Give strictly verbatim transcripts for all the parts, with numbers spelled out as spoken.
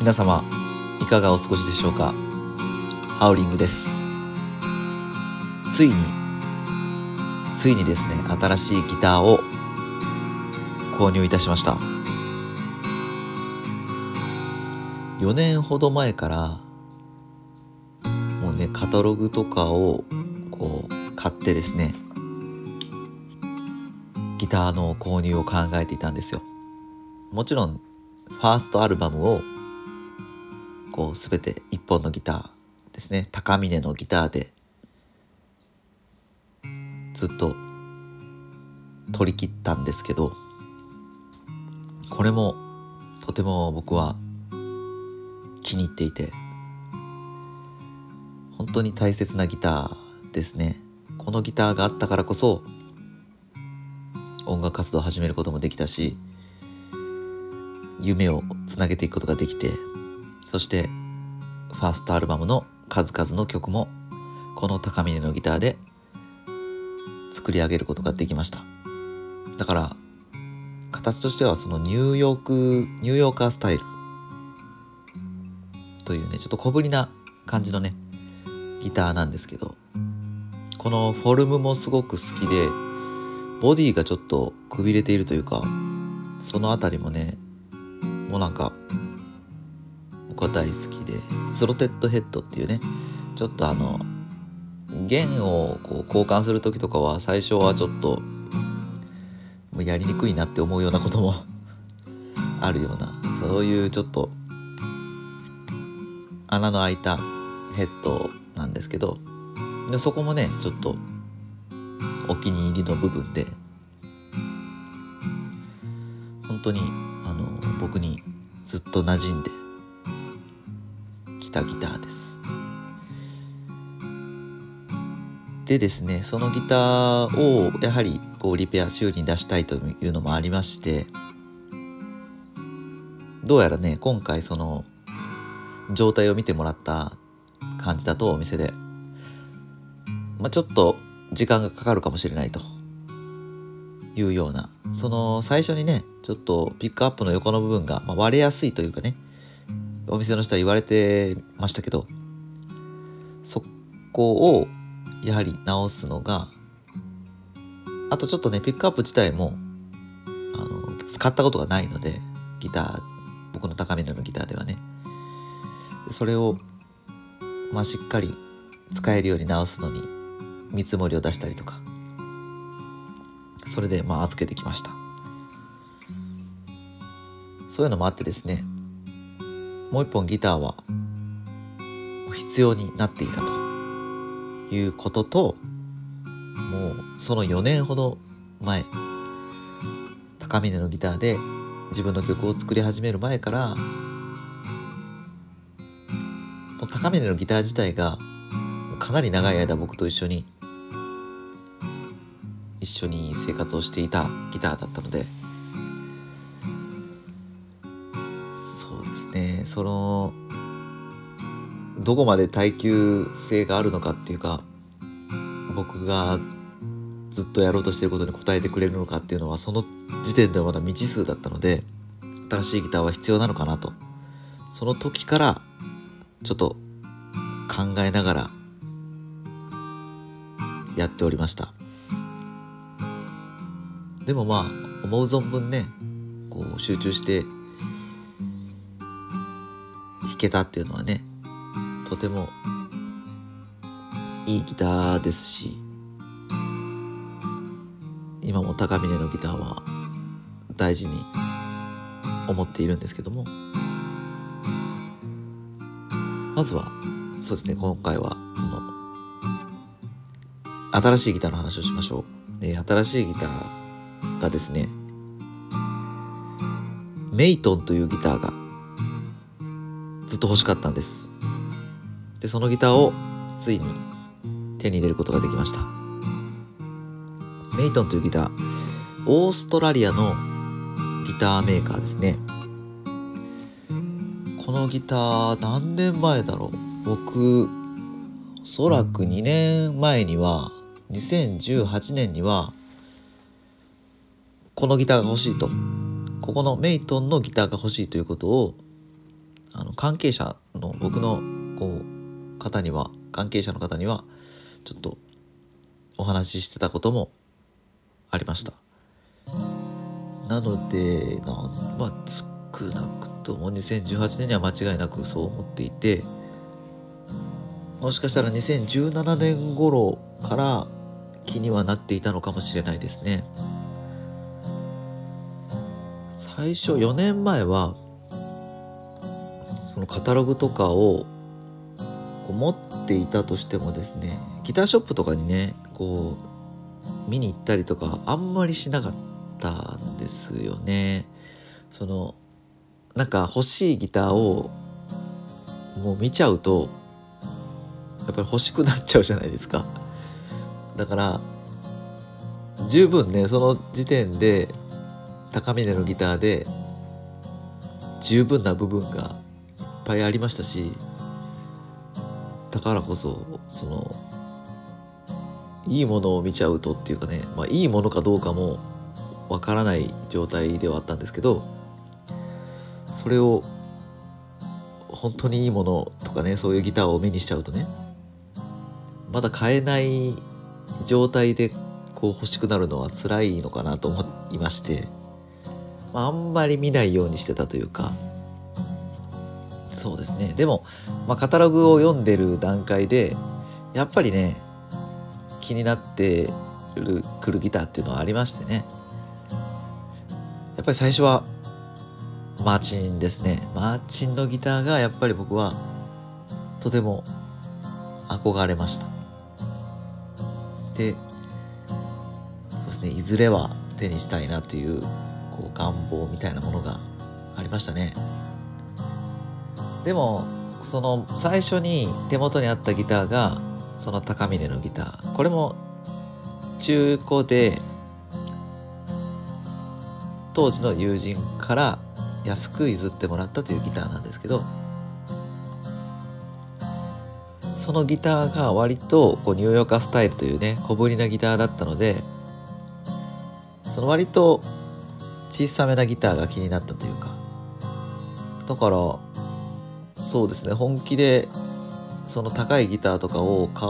皆様いかがお過ごしでしょうか。ハウリングです。ついについにですね、新しいギターを購入いたしました。よねんほど前からもうね、カタログとかをこう買ってですね、ギターの購入を考えていたんですよ。もちろんファーストアルバムをこうすべて一本のギターですね、高峰のギターでずっと取り切ったんですけど、これもとても僕は気に入っていて、本当に大切なギターですね。このギターがあったからこそ音楽活動を始めることもできたし、夢をつなげていくことができて、そしてファーストアルバムの数々の曲もこの高峰のギターで作り上げることができました。だから形としてはそのニューヨークニューヨーカースタイルというね、ちょっと小ぶりな感じのねギターなんですけど、このフォルムもすごく好きで、ボディがちょっとくびれているというか、そのあたりもね、もうなんか僕は大好きで、スロテッドヘッドっていうね、ちょっとあの弦をこう交換する時とかは最初はちょっともうやりにくいなって思うようなこともあるような、そういうちょっと穴の開いたヘッドなんですけど、でそこもねちょっとお気に入りの部分で、本当にあの僕にずっと馴染んできたギターです。でですね、そのギターをやはりこうリペア修理に出したいというのもありまして、どうやらね今回その状態を見てもらった感じだと、お店で、まあ、ちょっと時間がかかるかもしれないというような、その最初にねちょっとピックアップの横の部分が割れやすいというかね、お店の人は言われてましたけど、そこをやはり直すのが、あとちょっとねピックアップ自体もあの使ったことがないので、ギター、僕の高めのギターではね、それを、まあ、しっかり使えるように直すのに見積もりを出したりとか、それでまあ預けてきました。そういうのもあってですね、もう一本ギターは必要になっていたということと、もうそのよねんほど前、高峰のギターで自分の曲を作り始める前から、高峰のギター自体がかなり長い間僕と一緒に一緒に生活をしていたギターだったので、そうですね、そのどこまで耐久性があるのかっていうか、僕がずっとやろうとしていることに応えてくれるのかっていうのは、その時点ではまだ未知数だったので、新しいギターは必要なのかなと、その時からちょっと考えながらやっておりました。でもまあ思う存分ねこう集中して弾けたっていうのはね、とてもいいギターですし、今も高峰のギターは大事に思っているんですけども、まずはそうですね、今回はその新しいギターの話をしましょう。で、新しいギターがですね、メイトンというギターがずっと欲しかったんです。でそのギターをついに手に入れることができました。メイトンというギター、オーストラリアのギターメーカーですね。このギター何年前だろう、僕おそらくにねんまえには、にせんじゅうはちねんにはこのギターが欲しいと、ここのメイトンのギターが欲しいということをあの関係者の僕のこう方には関係者の方にはちょっとお話ししてたこともありました。なのでな、まあ、少なくともにせんじゅうはちねんには間違いなくそう思っていて、もしかしたらにせんじゅうななねん頃から気にはなっていたのかもしれないですね。最初よねんまえはそのカタログとかをこう持っていたとしてもですね、ギターショップとかにねこう見に行ったりとかあんまりしなかったんですよね。そのなんか欲しいギターをもう見ちゃうとやっぱり欲しくなっちゃうじゃないですか。だから十分ね、その時点で高峰のギターで十分な部分がいっぱいありましたし、だからこそそのいいものを見ちゃうとっていうかね、まあ、いいものかどうかもわからない状態ではあったんですけど、それを本当にいいものとかね、そういうギターを目にしちゃうとね、まだ買えない状態でこう欲しくなるのは辛いのかなと思いまして、あんまり見ないようにしてたというか、そうですね。でも、まあ、カタログを読んでる段階でやっぱりね気になってくるギターっていうのはありましてね、やっぱり最初はマーチンですね。マーチンのギターがやっぱり僕はとても憧れました。で、そうですね、いずれは手にしたいなという願望みたいなものがありましたね。でもその最初に手元にあったギターがその高峰のギター、これも中古で当時の友人から安く譲ってもらったというギターなんですけど、そのギターが割とこうニューヨーカースタイルというね小ぶりなギターだったので、その割と小さめなギターが気になったというか、だからそうですね、本気でその高いギターとかを買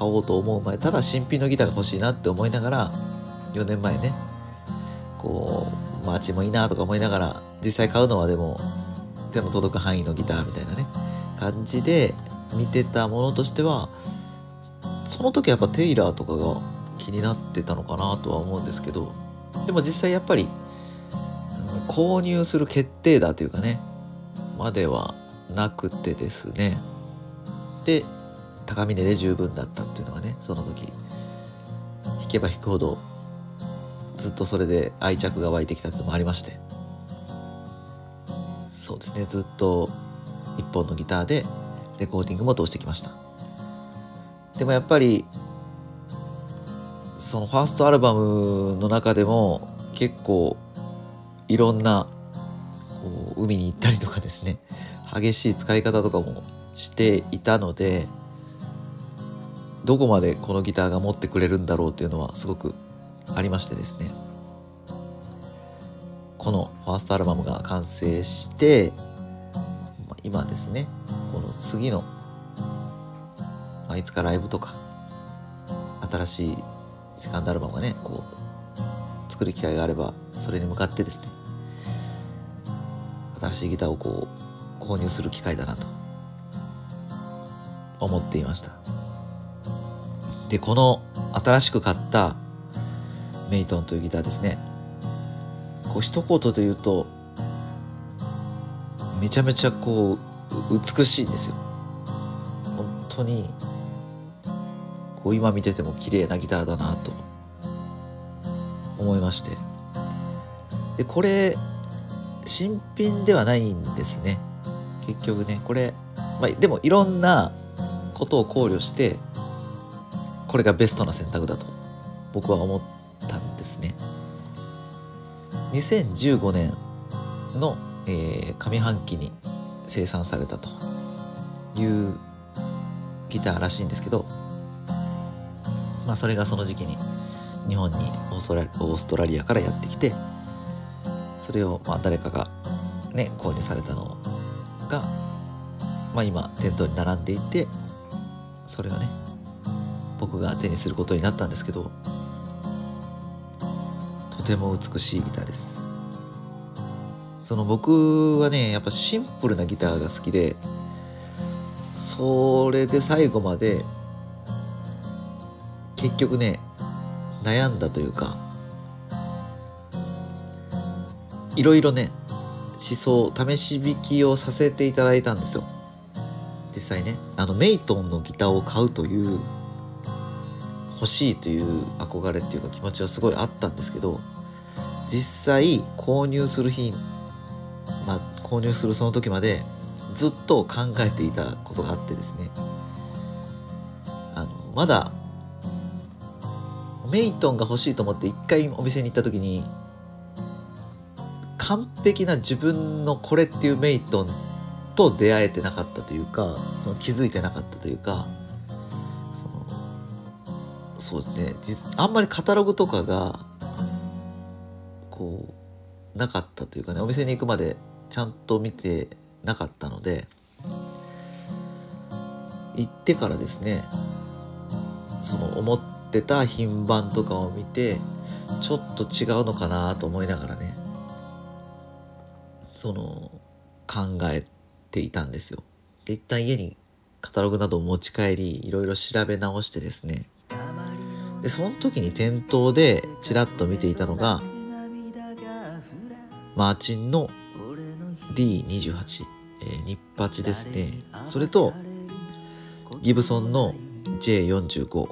おうと思う前、ただ新品のギターが欲しいなって思いながらよねんまえね、こうマーチもいいなとか思いながら、実際買うのはでも手の届く範囲のギターみたいなね感じで見てたものとしては、その時やっぱテイラーとかが気になってたのかなとは思うんですけど、でも実際やっぱり購入する決定打というかねまではなくてですね、で高峰で十分だったっていうのがね、その時弾けば弾くほどずっとそれで愛着が湧いてきたっていうのもありまして、そうですね、ずっと一本のギターでレコーディングも通してきました。でもやっぱりそのファーストアルバムの中でも結構いろんなこう海に行ったりとかですね、激しい使い方とかもしていたので、どこまでこのギターが持ってくれるんだろうっていうのはすごくありましてですね、このファーストアルバムが完成して今ですね、この次のいつかライブとか新しいセカンドアルバムがねこう作る機会があれば、それに向かってですね新しいギターをこう購入する機会だなと思っていました。でこの新しく買ったメイトンというギターですね、こう一言で言うとめちゃめちゃこう美しいんですよ。本当にこう今見てても綺麗なギターだなと思いまして、でこれ新品ではないんですね結局ね、これ、まあ、でもいろんなことを考慮してこれがベストな選択だと僕は思ったんですね。にせんじゅうごねんの、えー、上半期に生産されたというギターらしいんですけど、まあ、それがその時期に日本にオーストラリア、オーストラリアからやってきて、それをまあ誰かがね購入されたのをが、まあ、今店頭に並んでいて、それがね僕が手にすることになったんですけど、とても美しいギターです。その僕はねやっぱシンプルなギターが好きで、それで最後まで結局ね悩んだというか、いろいろね試奏試し弾きをさせていただいたんですよ。実際ねあのメイトンのギターを買うという欲しいという憧れっていうか気持ちはすごいあったんですけど、実際購入する日、まあ、購入するその時までずっと考えていたことがあってですね、あのまだメイトンが欲しいと思って一回お店に行った時に、完璧な自分のこれっていうメイトンと出会えてなかったというか、その気づいてなかったというか、そのそうですね、あんまりカタログとかがこうなかったというかね、お店に行くまでちゃんと見てなかったので、行ってからですねその思ってた品番とかを見てちょっと違うのかなと思いながらね、その考えていたんですよ。で一旦家にカタログなどを持ち帰り、いろいろ調べ直してですね、でその時に店頭でちらっと見ていたのがマーチンの ディーにじゅうはち、えー、ニッパチですね。それとギブソンの ジェイよんじゅうご、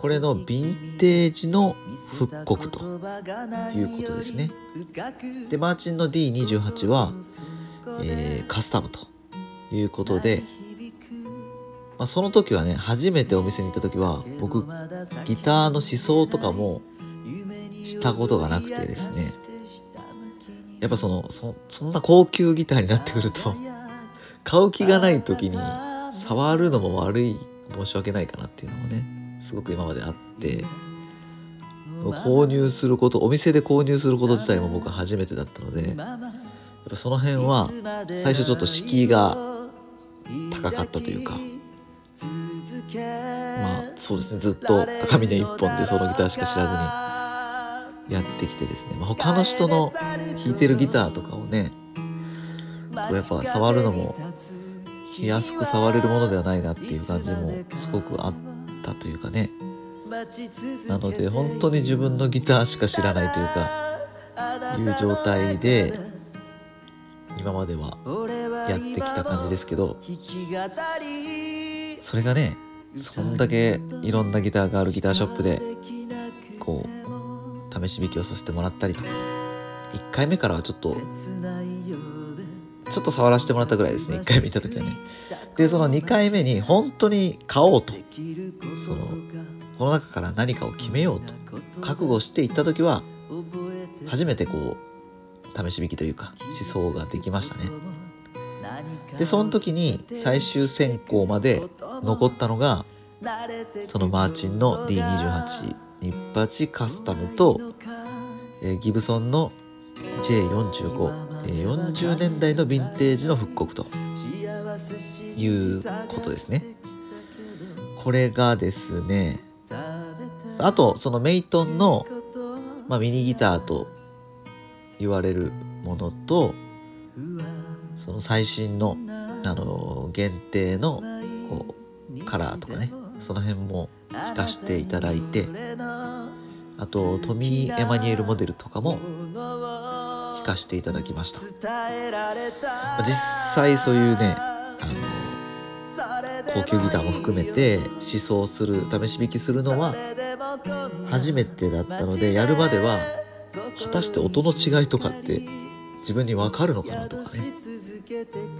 これのヴィンテージの復刻ということですね。でマーチンの ディーにじゅうはち は、えー、カスタムということで、まあ、その時はね初めてお店に行った時は僕ギターの思想とかもしたことがなくてですね、やっぱその そ, そんな高級ギターになってくると買う気がない時に触るのも悪い、申し訳ないかなっていうのもねすごく今まであって、購入すること、お店で購入すること自体も僕は初めてだったので、やっぱその辺は最初ちょっと敷居が高かったというか、まあそうですねずっと高峰一本でそのギターしか知らずにやってきてですね、まあ、他の人の弾いてるギターとかをねやっぱ触るのも気安く触れるものではないなっていう感じもすごくあって、というかね、なので本当に自分のギターしか知らないというかいう状態で今まではやってきた感じですけど、それがねそんだけいろんなギターがあるギターショップでこう試し弾きをさせてもらったりとか、いっかいめからはちょっとちょっと触らせてもらったぐらいですね、いっかいめ行った時はね。でそのにかいめに本当に買おうと、そのこの中から何かを決めようと覚悟して行った時は初めてこう試し弾きというか思想ができましたね。でその時に最終選考まで残ったのがそのマーチンの ディーにじゅうはち、 ニッパチカスタムと、えー、ギブソンの ジェイよんじゅうご、よんじゅうねんだいのヴィンテージの復刻ということですね。これがですね、あとそのメイトンの、まあ、ミニギターと言われるものと、その最新のあの限定のこうカラーとかねその辺も弾かしていただいて、あとトミー・エマニュエルモデルとかも聞かせていただきました。実際そういうねあの高級ギターも含めて試奏する試し弾きするのは初めてだったので、やるまでは果たして音の違いとかって自分に分かるのかなとかね、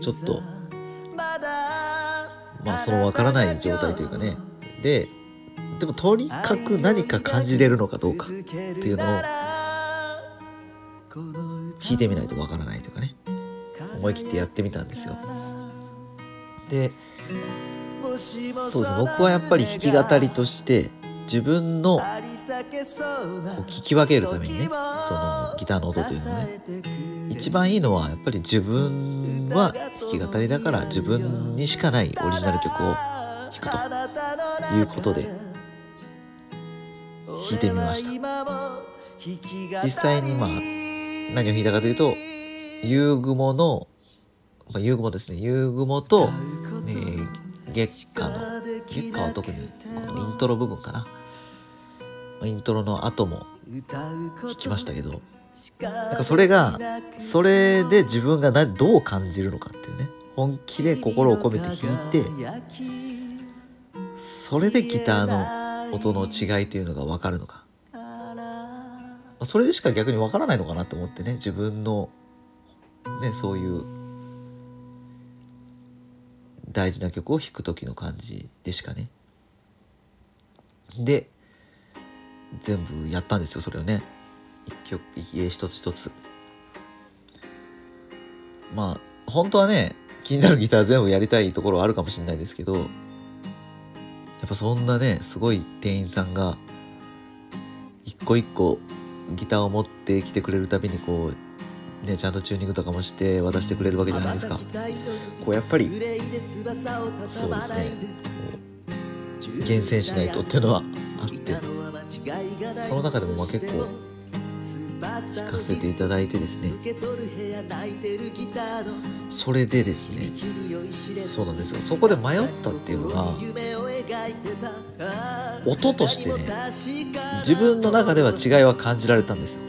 ちょっとまあその分からない状態というかね、ででもとにかく何か感じれるのかどうかっていうのを弾いてみないとわからないというかね、思い切ってやってみたんですよ。でそうですね、僕はやっぱり弾き語りとして自分のう聞き分けるためにね、そのギターの音というのね、一番いいのはやっぱり自分は弾き語りだから自分にしかないオリジナル曲を弾くということで弾いてみました。実際にまあ何を弾いたかというと夕雲の、まあ、夕雲ですね、夕雲と、えー、月下の月下は特にこのイントロ部分かな、イントロの後も弾きましたけど、なんかそれがそれで自分が何どう感じるのかっていうね、本気で心を込めて弾いて、それでギターの音の違いというのが分かるのか、それでしか逆に分からないのかなと思ってね、自分のねそういう大事な曲を弾く時の感じでしかね。で全部やったんですよ、それをね、一曲一つ一つ。まあ本当はね気になるギター全部やりたいところはあるかもしれないですけど、やっぱそんなねすごい店員さんが一個一個ギターを持ってきてくれるたびにこうね、ちゃんとチューニングとかもして渡してくれるわけじゃないですか。こうやっぱりそうですね、厳選しないとっていうのはあって、その中でもまあ結構聴かせていただいてですね、それでですね、そうなんですよ、そこで迷ったっていうのが音としてね、自分の中では違いは感じられたんですよ。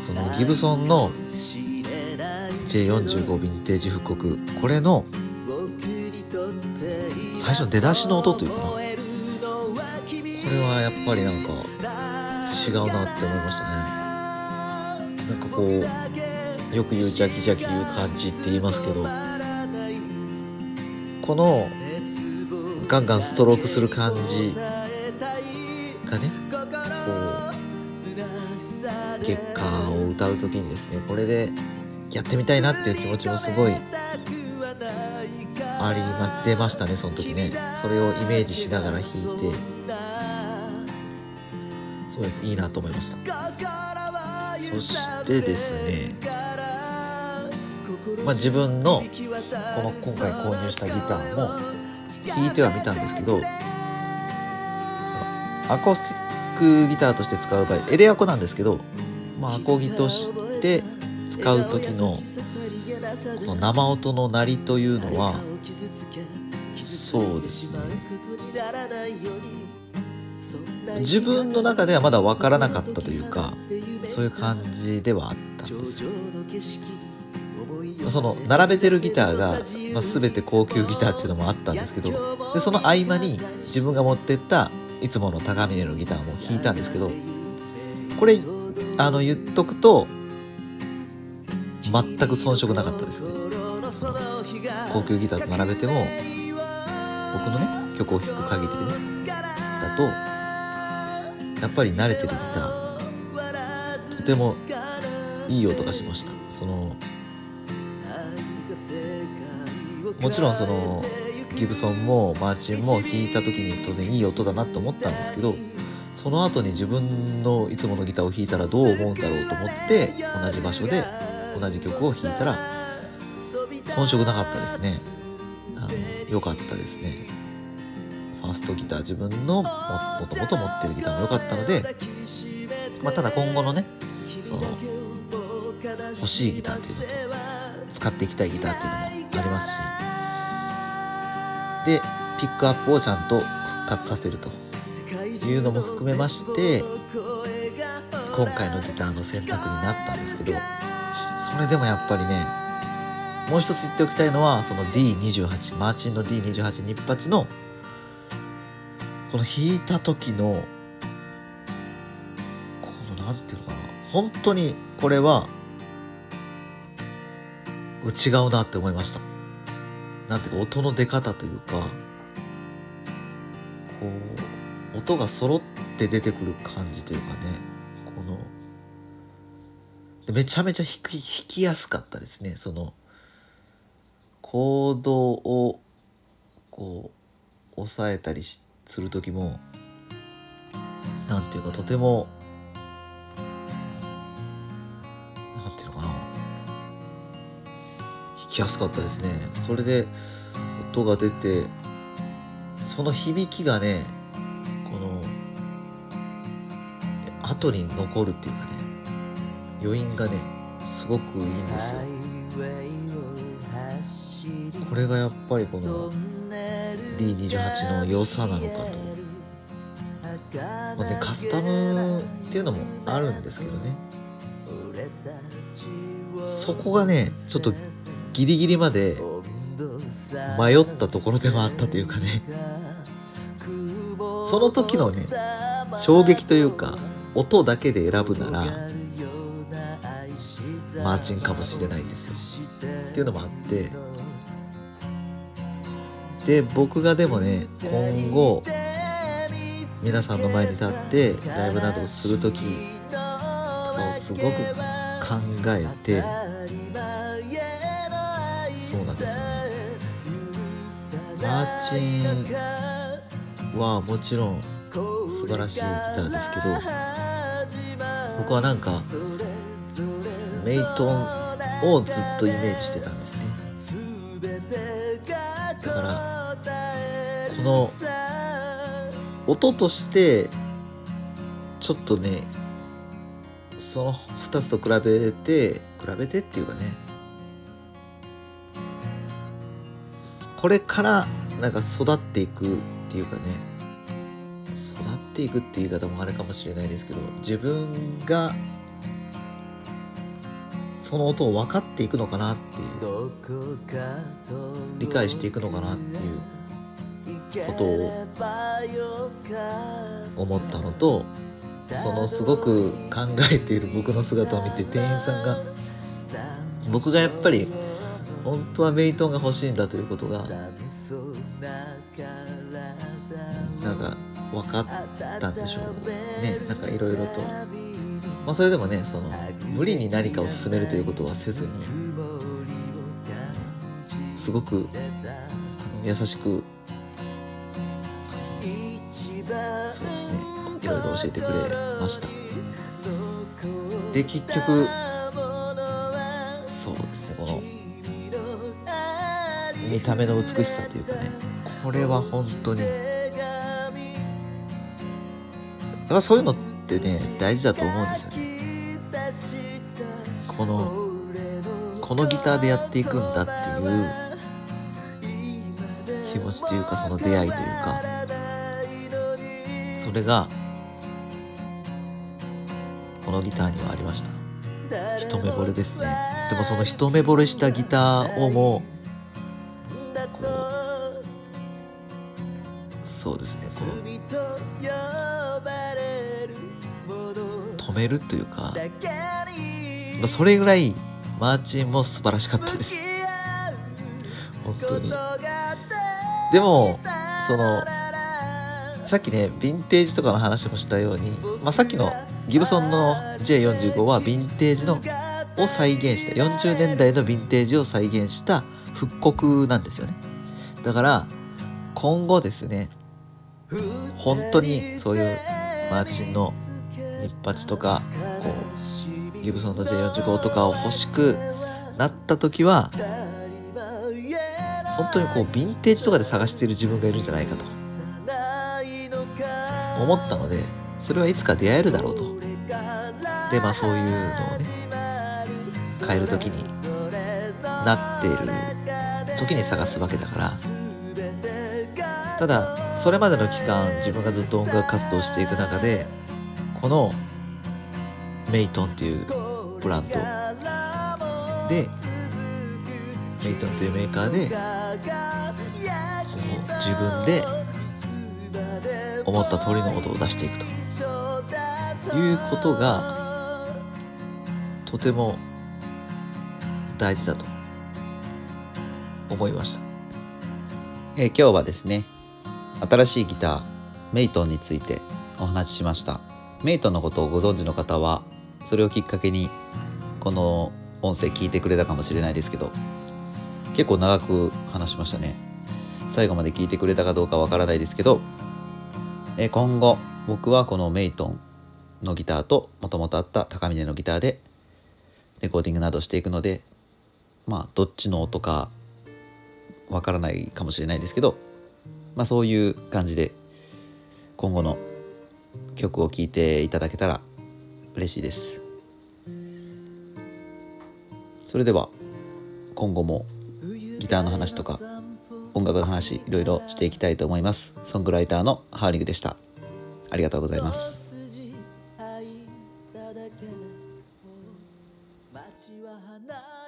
そのギブソンの ジェイよんじゅうご ヴィンテージ復刻、これの最初の出だしの音というかな、これはやっぱりなんか違うなって思いましたね。なんかこうよく言うジャキジャキいう感じって言いますけど、このガンガンストロークする感じがね、月下を歌う時にですね、これでやってみたいなっていう気持ちもすごいありま出ましたね、その時ね。それをイメージしながら弾いて、そうです、いいなと思いました。そしてですね、まあ、自分のこの今回購入したギターも弾いてはみたんですけど、アコースティックギターとして使う場合エレアコなんですけど、まあ、アコギとして使う時のこの生音の鳴りというのは、そうですね、自分の中ではまだ分からなかったというか、そういう感じではあったんです。その並べてるギターが、まあ、全て高級ギターっていうのもあったんですけど、でその合間に自分が持ってったいつもの高峰のギターも弾いたんですけど、これあの言っとくと全く遜色なかったですね。その高級ギターと並べても僕のね曲を弾く限りでねだと、やっぱり慣れてるギターとてもいい音がしました。そのもちろんそのギブソンもマーチンも弾いた時に当然いい音だなと思ったんですけど、その後に自分のいつものギターを弾いたらどう思うんだろうと思って、同じ場所で同じ曲を弾いたら遜色なかったですね。あの良かったですね。ファーストギター、自分のもともと持ってるギターも良かったので、まあ、ただ今後のねその欲しいギターというのと使っていきたいギターというのもありますし、でピックアップをちゃんと復活させるというのも含めまして、今回のギターの選択になったんですけど、それでもやっぱりね、もう一つ言っておきたいのは、その ディーにじゅうはち マーチンの ディーにじゅうはち ニッパチのこの弾いた時のこのなんていうのかな、本当にこれは違うなって思いました。なんていうか音の出方というか、こう音が揃って出てくる感じというかね、このめちゃめちゃ弾き、弾きやすかったですね。そのコードをこう押さえたりする時も、なんていうか、とてもなんていうのかな、弾きやすかったですね。それで音が出て、その響きがね、この後に残るっていうかね、余韻がねすごくいいんですよ。これがやっぱりこの ディーにじゅうはち の良さなのかと、まあね、カスタムっていうのもあるんですけどね、そこがねちょっとギリギリまで迷ったところでもあったというかねその時のね衝撃というか、音だけで選ぶならマーチンかもしれないんですよっていうのもあって、で僕がでもね今後皆さんの前に立ってライブなどをする時とかをすごく考えて、そうなんですよね、マーチンはもちろん素晴らしいギターですけど、僕はなんかメイトンをずっとイメージしてたんですね。だからこの音としてちょっとね、そのふたつと比べて比べてっていうかね、これからなんか育っていくっていうかね、育っていくっていう言い方もあれかもしれないですけど、自分がその音を分かっていくのかなっていう、理解していくのかなっていうことを思ったのと、そのすごく考えている僕の姿を見て、店員さんが僕がやっぱり本当はメイトンが欲しいんだということがなんか分かったんでしょうね。なんかいろいろと、まあ、それでもね、その無理に何かを進めるということはせずに、すごく優しく、そうですね、いろいろ教えてくれました。で結局そうですね、この見た目の美しさというかね、これは本当にやっぱそういうのってね大事だと思うんですよね。このこのギターでやっていくんだっていう気持ちというか、その出会いというか、それがこのギターにはありました。一目惚れですね。でもその一目惚れしたギターをもこう、そうですね、こう止めるというか、それぐらいマーチンも素晴らしかったです本当に。でもそのさっきね、ヴィンテージとかの話もしたように、まあ、さっきのギブソンの ジェイよんじゅうご はヴィンテージのを再現した、よんじゅうねんだいのヴィンテージを再現した復刻なんですよね。だから今後ですね、本当にそういうマーチンのニッパチとか、こうギブソンの ジェイよんじゅうご とかを欲しくなった時は、本当にこうヴィンテージとかで探している自分がいるんじゃないかと思ったので、それはいつか出会えるだろうと。でまあそういうのをね、変える時になっている時に探すわけだから。ただそれまでの期間、自分がずっと音楽活動していく中で、このメイトンっていうブランドで、メイトンというメーカーで自分で思った通りの音を出していくということがとても大事だと思いました。えー、今日はですね、新しいギターメイトンについてお話ししました。メイトンのことをご存知の方は、それをきっかけにこの音声聞いてくれたかもしれないですけど、結構長く話しましたね。最後まで聞いてくれたかどうかわからないですけど、今後僕はこのメイトンのギターともともとあった高峰のギターでレコーディングなどしていくので、まあどっちの音かわからないかもしれないですけど、まあそういう感じで今後の曲を聴いていただけたら嬉しいです。それでは今後もギターの話とか音楽の話いろいろしていきたいと思います。ソングライターのHowlingでした。ありがとうございます。街は花